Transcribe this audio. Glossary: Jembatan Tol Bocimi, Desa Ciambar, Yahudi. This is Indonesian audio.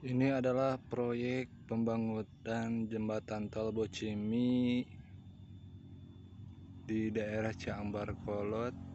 Ini adalah proyek pembangunan jembatan tol Bocimi di daerah Ciambar Kolot.